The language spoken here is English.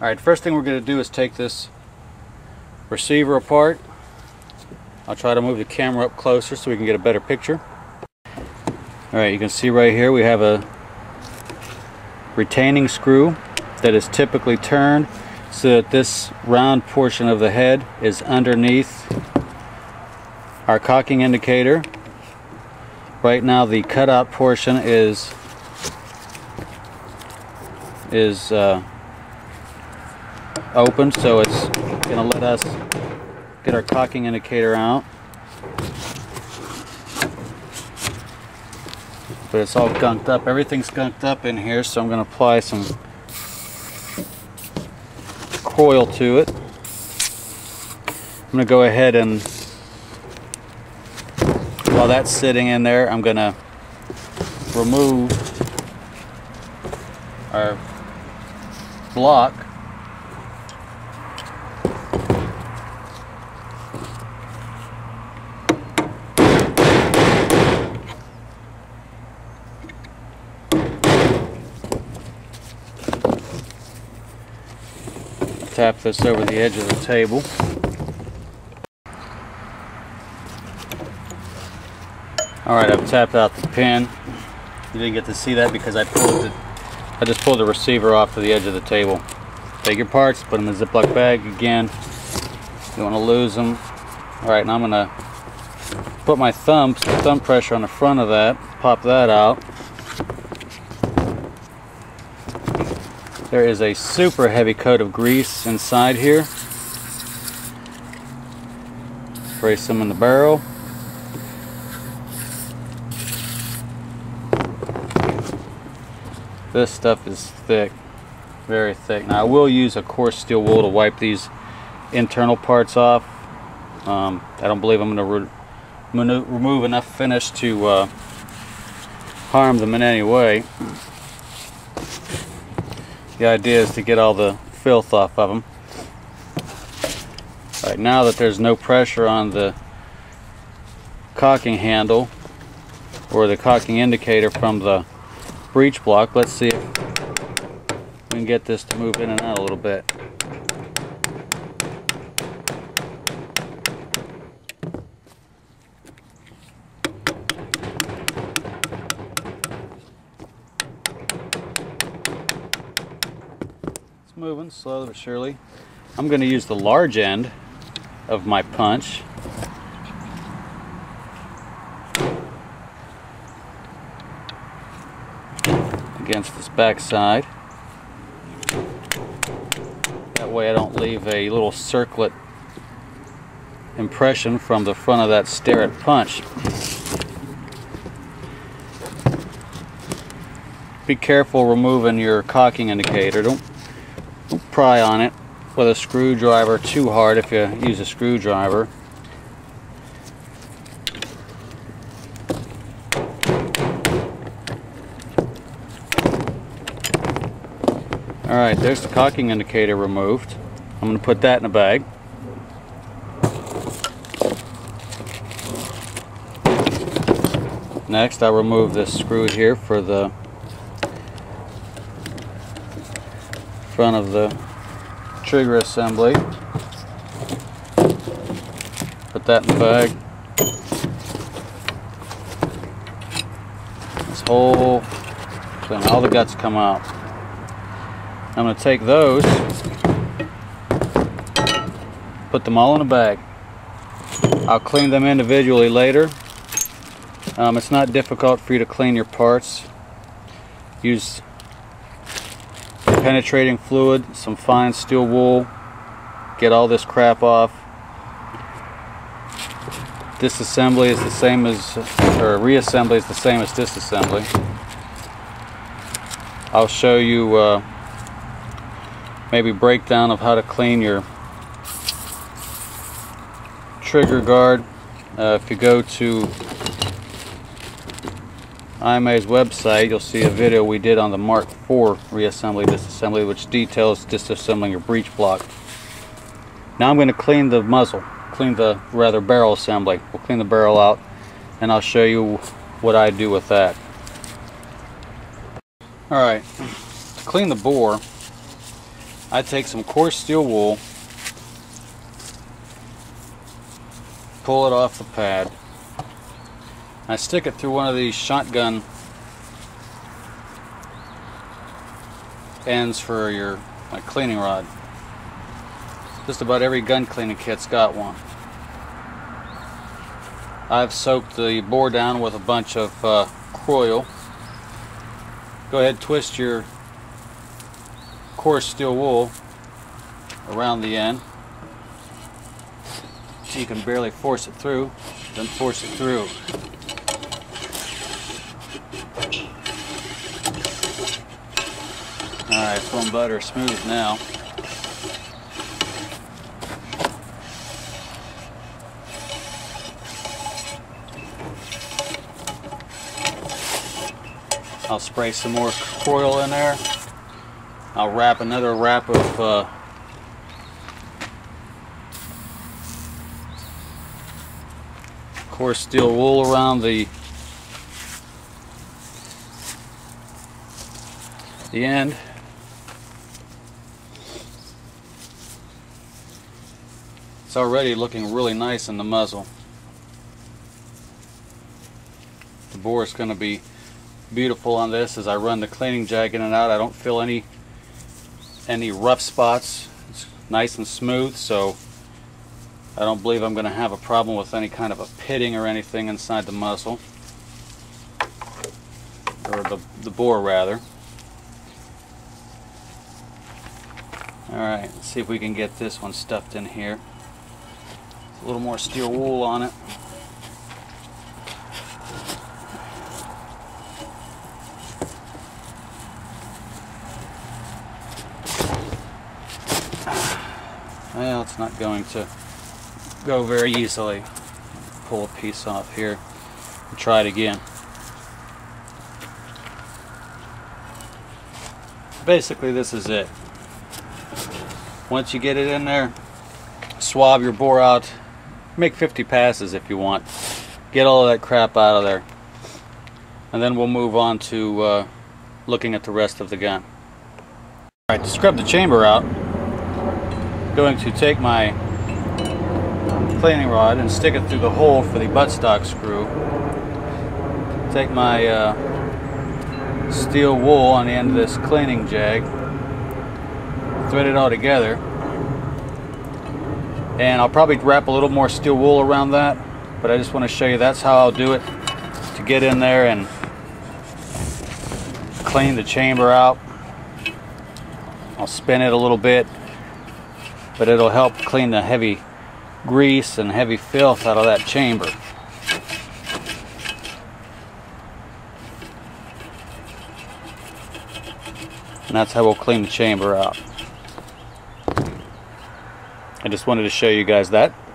Alright, first thing we're going to do is take this receiver apart. I'll try to move the camera up closer so we can get a better picture. Alright, you can see right here we have a retaining screw that is typically turned so that this round portion of the head is underneath our cocking indicator. Right now the cutout portion is open, so it's going to let us get our cocking indicator out. But it's all gunked up. Everything's gunked up in here, so I'm going to apply some Kroil to it. I'm going to go ahead and, while that's sitting in there, I'm going to remove our block. Tap this over the edge of the table. Alright, I've tapped out the pin. You didn't get to see that because I just pulled the receiver off to the edge of the table. Take your parts, put them in the Ziploc bag again. You don't want to lose them. Alright, now I'm going to put my thumb, some thumb pressure on the front of that, pop that out. There is a super heavy coat of grease inside here. Spray some in the barrel. This stuff is thick, very thick. Now I will use a coarse steel wool to wipe these internal parts off. I don't believe I'm going to remove enough finish to harm them in any way. The idea is to get all the filth off of them. All right, now that there's no pressure on the cocking handle or the cocking indicator from the breech block, let's see if we can get this to move in and out a little bit. Moving slowly but surely. I'm going to use the large end of my punch. Against this back side. That way I don't leave a little circlet impression from the front of that Starrett punch. Be careful removing your cocking indicator. Don't pry on it with a screwdriver too hard if you use a screwdriver. Alright, there's the cocking indicator removed. I'm going to put that in a bag. Next, I'll remove this screw here for the front of the trigger assembly. Put that in the bag. This whole thing, all the guts come out. I'm going to take those, put them all in a bag. I'll clean them individually later. It's not difficult for you to clean your parts. Use penetrating fluid, some fine steel wool, get all this crap off. Disassembly is the same as, or reassembly is the same as disassembly. I'll show you maybe breakdown of how to clean your trigger guard. If you go to IMA's website, you'll see a video we did on the Mark IV reassembly disassembly, which details disassembling your breech block. Now I'm going to clean the muzzle, barrel assembly. We'll clean the barrel out and I'll show you what I do with that. Alright, to clean the bore, I take some coarse steel wool, pull it off the pad, I stick it through one of these shotgun ends for your cleaning rod. Just about every gun cleaning kit's got one. I've soaked the bore down with a bunch of Kroil. Go ahead, twist your coarse steel wool around the end. You can barely force it through, then force it through. Alright, it's going butter smooth now. I'll spray some more Kroil in there. I'll wrap another wrap of coarse steel wool around the end. It's already looking really nice in the muzzle. The bore is going to be beautiful on this. As I run the cleaning jack in and out, I don't feel any rough spots. It's nice and smooth, so I don't believe I'm going to have a problem with any kind of a pitting or anything inside the muzzle, or the bore rather. Alright, let's see if we can get this one stuffed in here. A little more steel wool on it. Well, it's not going to go very easily. Pull a piece off here and try it again. Basically, this is it. Once you get it in there, swab your bore out. Make 50 passes if you want. Get all of that crap out of there. And then we'll move on to looking at the rest of the gun. Alright, to scrub the chamber out, I'm going to take my cleaning rod and stick it through the hole for the buttstock screw. Take my steel wool on the end of this cleaning jag, thread it all together, and I'll probably wrap a little more steel wool around that, but I just want to show you that's how I'll do it to get in there and clean the chamber out. I'll spin it a little bit, but it'll help clean the heavy grease and heavy filth out of that chamber. And that's how we'll clean the chamber out. I just wanted to show you guys that.